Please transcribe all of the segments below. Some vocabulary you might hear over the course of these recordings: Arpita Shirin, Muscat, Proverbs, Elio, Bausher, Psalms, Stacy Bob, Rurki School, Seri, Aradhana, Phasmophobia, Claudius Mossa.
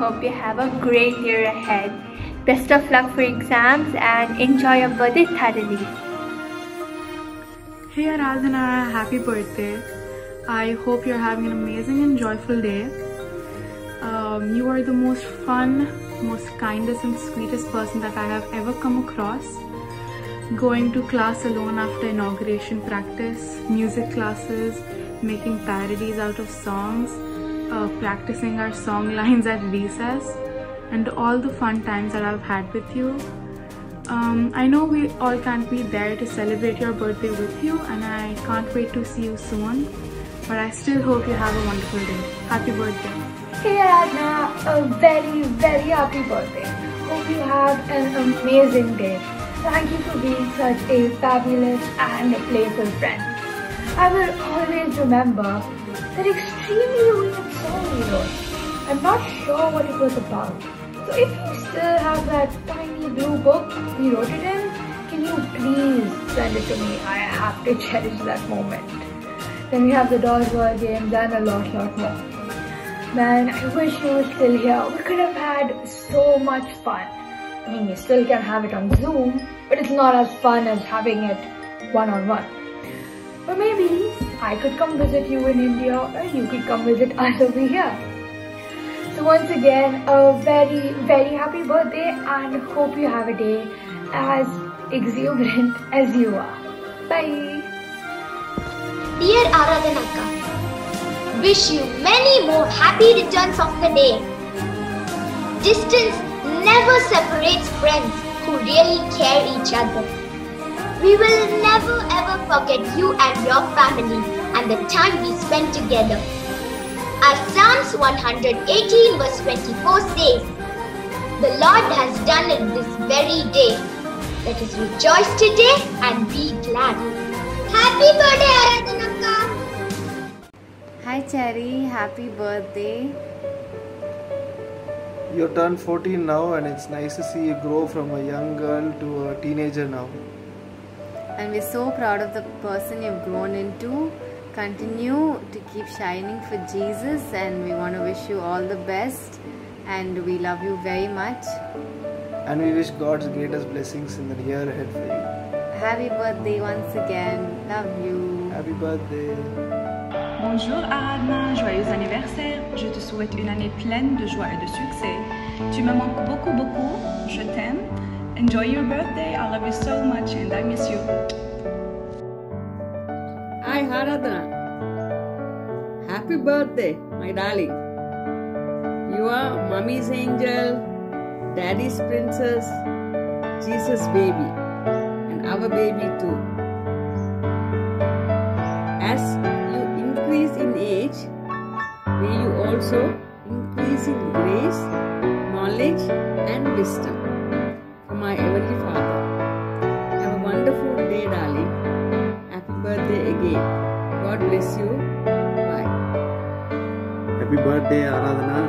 Hope you have a great year ahead. Best of luck for exams and enjoy your birthday thoroughly. Hey Aradhana, happy birthday. I hope you're having an amazing and joyful day. You are the most fun, most kindest and sweetest person that I have ever come across. Going to class alone after inauguration practice, music classes, making parodies out of songs, practicing our song lines at recess, and all the fun times that I've had with you. I know we all can't be there to celebrate your birthday with you, and I can't wait to see you soon, but I still hope you have a wonderful day. Happy birthday. Hey Aradhana, a very, very happy birthday. Hope you have an amazing day. Thank you for being such a fabulous and playful friend. I will always remember that extremely weird song you wrote. I'm not sure what it was about. So if you still have that tiny blue book you wrote it in, can you please send it to me? I have to cherish that moment. Then we have the dodgeball game, then a lot more. Man, I wish you were still here. We could have had so much fun. I mean, you still can have it on Zoom, but it's not as fun as having it one-on-one. Or maybe I could come visit you in India, or you could come visit us over here. So once again, a very, very happy birthday, and hope you have a day as exuberant as you are. Bye. Dear Aradhanaka, wish you many more happy returns of the day. Distance never separates friends who really care each other. We will never ever forget you and your family and the time we spent together. As Psalms 118 verse 24 says, "The Lord has done it this very day. Let us rejoice today and be glad." Happy birthday, Aradhanaka! Hi Cherry, happy birthday. You turned 14 now, and it's nice to see you grow from a young girl to a teenager now. And we're so proud of the person you've grown into. Continue to keep shining for Jesus, and we want to wish you all the best, and we love you very much. And we wish God's greatest blessings in the year ahead for you. Happy birthday once again. Love you. Happy birthday. Bonjour Aradhana, joyeux anniversaire. Je te souhaite une année pleine de joie et de succès. Tu me manques beaucoup, beaucoup. Je t'aime. Enjoy your birthday. I love you so much and I miss you. Hi Aradhana. Happy birthday, my darling. You are mommy's angel, daddy's princess, Jesus' baby, and our baby too. As you increase in age, may you also increase in grace, knowledge, and wisdom. My Heavenly Father. Have a wonderful day, darling. Happy birthday again. God bless you. Bye. Happy birthday, Aradhana.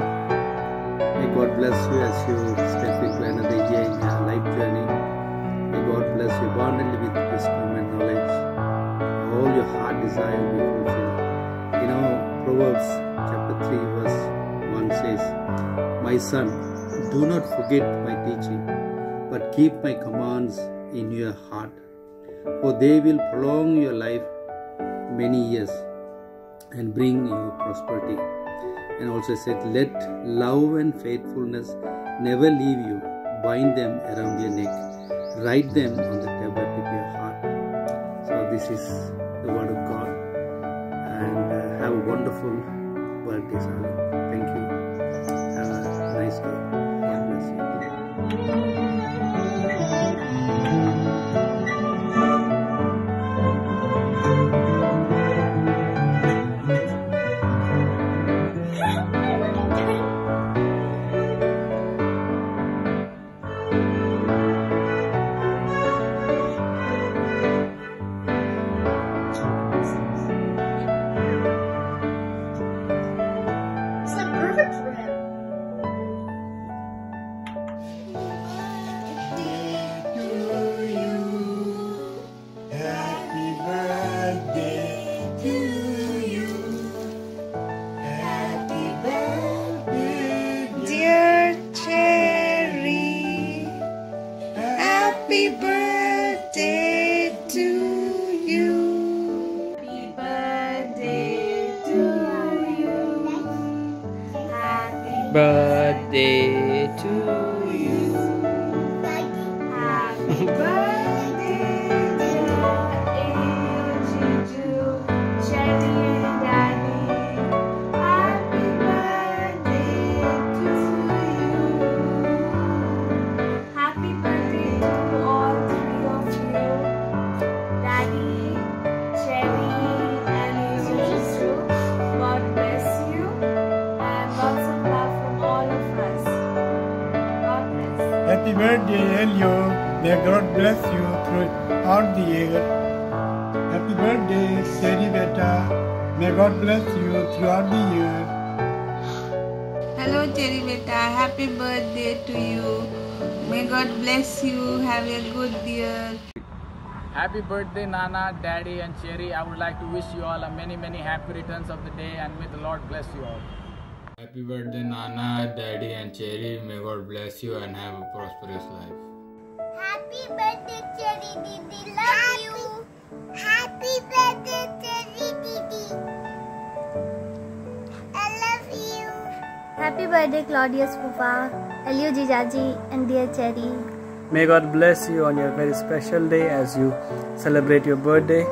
May God bless you as you step into another year in your life journey. May God bless you abundantly with wisdom and knowledge. All your heart desire will be fulfilled. You know, Proverbs chapter 3 verse 1 says, My son, do not forget my teaching, but keep my commands in your heart, for they will prolong your life many years and bring you prosperity. And also said, let love and faithfulness never leave you. Bind them around your neck. Write them on the tablet of your heart. So this is the word of God. And have a wonderful birthday, son. Thank you. Have a nice day. God bless you. Birthday to you. Happy birthday to you, Shaggy and Daddy. Happy birthday to you. Happy birthday to all three of you, Daddy, Shaggy, and Juju. God bless you and lots of love. Happy birthday, Elio. May God bless you throughout the year. Happy birthday, Seri Beta. May God bless you throughout the year. Hello, Seri Beta. Happy birthday to you. May God bless you. Have a good year. Happy birthday, Nana, Daddy, and Seri. I would like to wish you all a many happy returns of the day, and may the Lord bless you all. Happy birthday, Nana, Daddy, and Cherry. May God bless you and have a prosperous life. Happy birthday, Cherry Didi. Love you. Happy birthday, Cherry Didi. I love you. Happy birthday, Claudius Papa, Elio Jijaji, and dear Cherry. May God bless you on your very special day as you celebrate your birthday,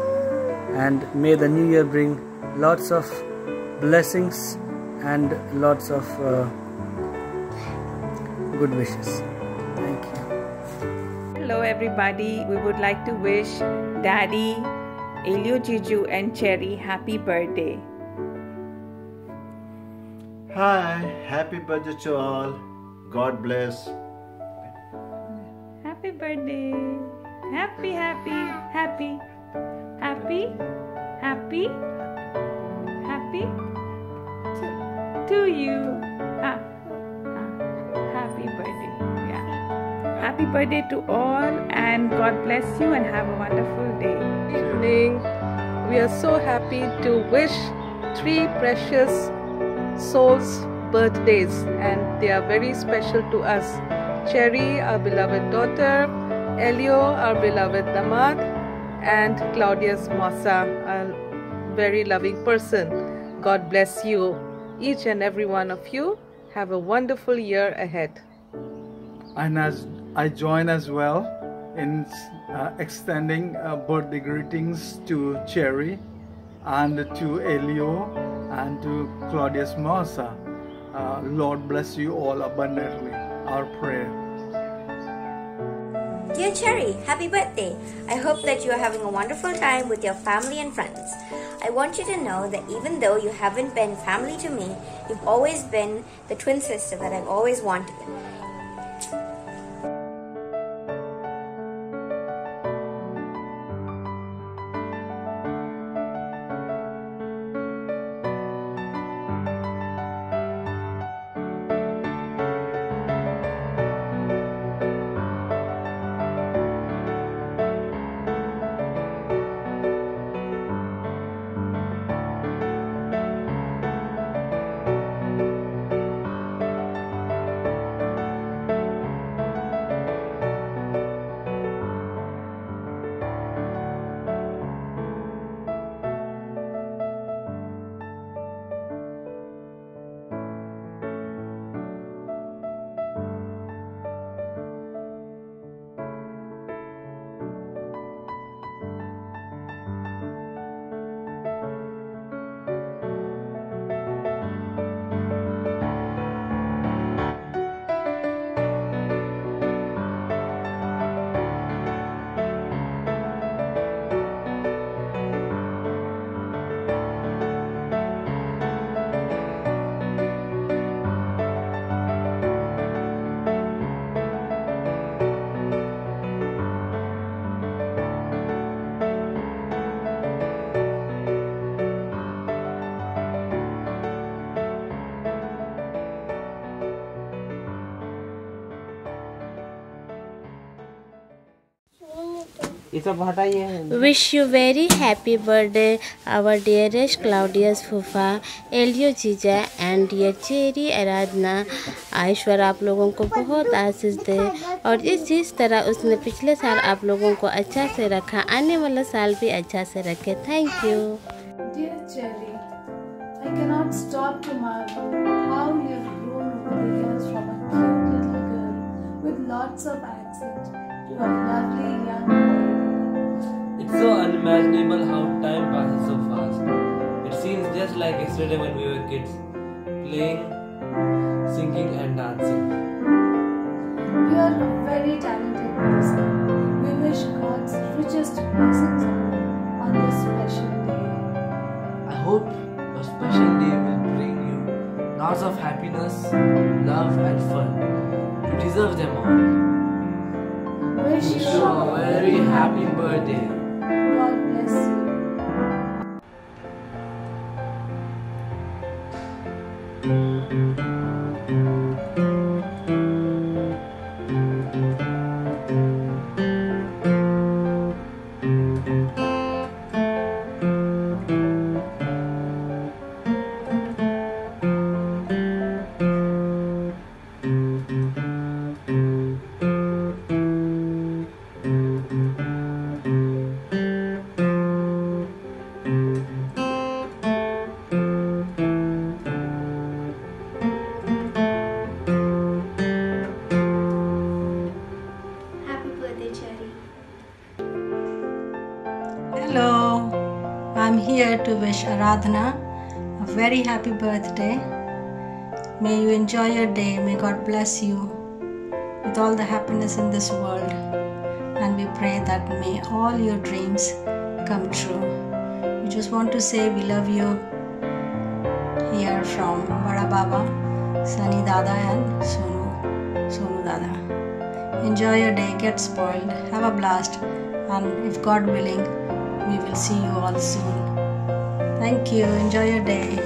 and may the new year bring lots of blessings and lots of good wishes. Thank you. Hello everybody, we would like to wish Daddy, Elio Jiju and Cherry happy birthday. Hi, happy birthday to all. God bless. Happy birthday. Happy to you. Happy birthday. Yeah. Happy birthday to all, and God bless you and have a wonderful day. Good evening. We are so happy to wish three precious souls birthdays, and they are very special to us. Cherry, our beloved daughter, Elio, our beloved damad, and Claudius Mossa, a very loving person. God bless you. Each and every one of you, have a wonderful year ahead. And as I join as well in extending birthday greetings to Cherry and to Elio and to Claudius Mossa, Lord bless you all abundantly. Our prayer. Dear Cherry, happy birthday. I hope that you are having a wonderful time with your family and friends. I want you to know that even though you haven't been family to me, you've always been the twin sister that I've always wanted. ये सब हटाइए। Wish you very happy birthday our dearest Claudius फूफा, Elio जीजा and ये cherry आराधना। ईश्वर आप लोगों को बहुत आशीष दे और जिस तरह उसने पिछले साल आप लोगों को अच्छा से रखा, आने वाला साल भी अच्छा से रखे। Thank you. Dear Cherry, I cannot stop to marvel how you have grown over the years from a cute little girl with lots of accent to a lovely young lady. It's so unimaginable how time passes so fast. It seems just like yesterday when we were kids, playing, singing and dancing. You are a very talented person. We wish God's richest blessings on this special day. I hope your special day will bring you lots of happiness, love and fun. You deserve them all. Wish you a very happy birthday. God bless you. Hello, I'm here to wish Aradhana a very happy birthday. May you enjoy your day. May God bless you with all the happiness in this world. And we pray that may all your dreams come true. We just want to say we love you here from Bada Baba, Sunny Dada and Sonu Dada. Enjoy your day, get spoiled, have a blast, and if God willing, we will see you all soon. Thank you. Enjoy your day.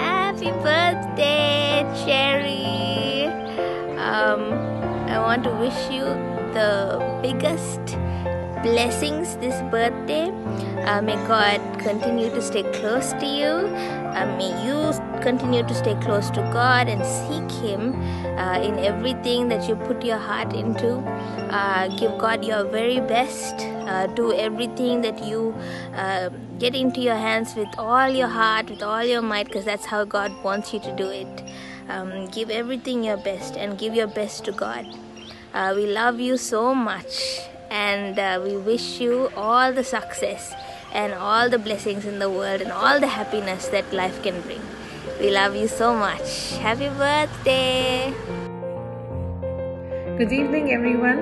Happy birthday, Cherry. I want to wish you the biggest blessings this birthday. May God continue to stay close to you. May you continue to stay close to God and seek Him in everything that you put your heart into. Give God your very best. Do everything that you get into your hands with all your heart, with all your might, because that's how God wants you to do it. Give everything your best and give your best to God. We love you so much and we wish you all the success and all the blessings in the world and all the happiness that life can bring. We love you so much. Happy birthday! Good evening, everyone.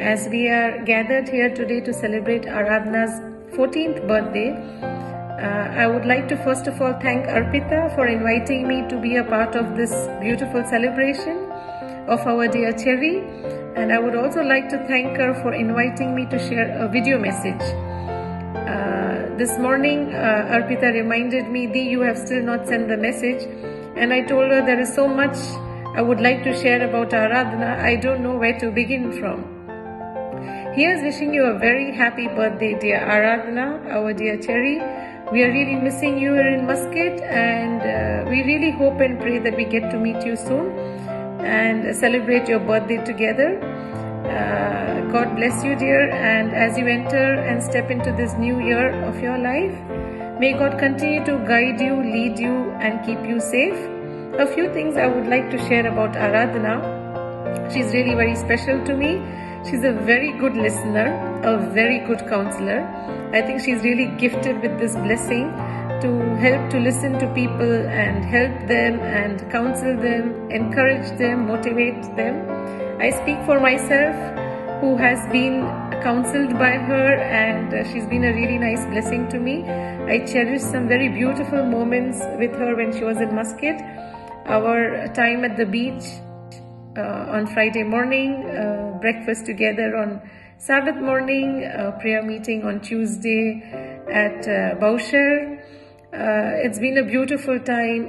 As we are gathered here today to celebrate Aradhana's 14th birthday, I would like to first of all thank Arpita for inviting me to be a part of this beautiful celebration of our dear Cherry, and I would also like to thank her for inviting me to share a video message. This morning Arpita reminded me, Dee, you have still not sent the message, and I told her there is so much I would like to share about Aradhana, I don't know where to begin from. Here's wishing you a very happy birthday, dear Aradhana, our dear Cherry. We are really missing you here in Muscat, and we really hope and pray that we get to meet you soon and celebrate your birthday together. God bless you, dear, and as you enter and step into this new year of your life, may God continue to guide you, lead you, and keep you safe. A few things I would like to share about Aradhana. She's really very special to me. She's a very good listener, a very good counselor. I think she's really gifted with this blessing to help to listen to people and help them and counsel them, encourage them, motivate them. I speak for myself, who has been counseled by her, and she's been a really nice blessing to me. I cherish some very beautiful moments with her when she was in Muscat. Our time at the beach on Friday morning, breakfast together on Sabbath morning, prayer meeting on Tuesday at Bausher. It's been a beautiful time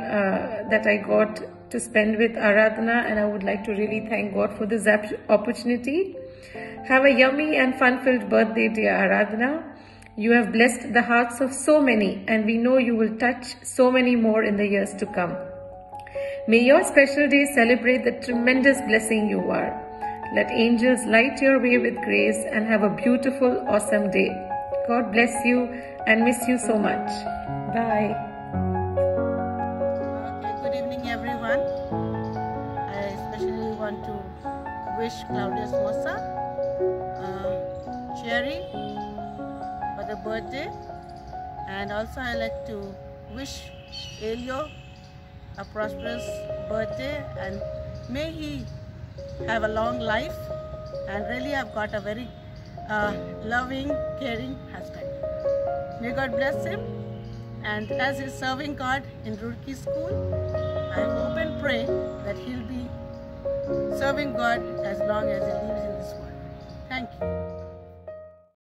that I got to spend with Aradhana, and I would like to really thank God for this opportunity. Have a yummy and fun-filled birthday, dear Aradhana. You have blessed the hearts of so many, and we know you will touch so many more in the years to come. May your special day celebrate the tremendous blessing you are. Let angels light your way with grace, and have a beautiful, awesome day. God bless you and miss you so much. Bye. Okay, good evening everyone. I especially want to wish Claudius Mosa, Cherry for the birthday, and also I like to wish Elio a prosperous birthday, and may he have a long life, and really I've got a very loving, caring husband. May God bless him, and as he's serving God in Rurki School, I hope and pray that he'll be serving God as long as he lives in this world. Thank you.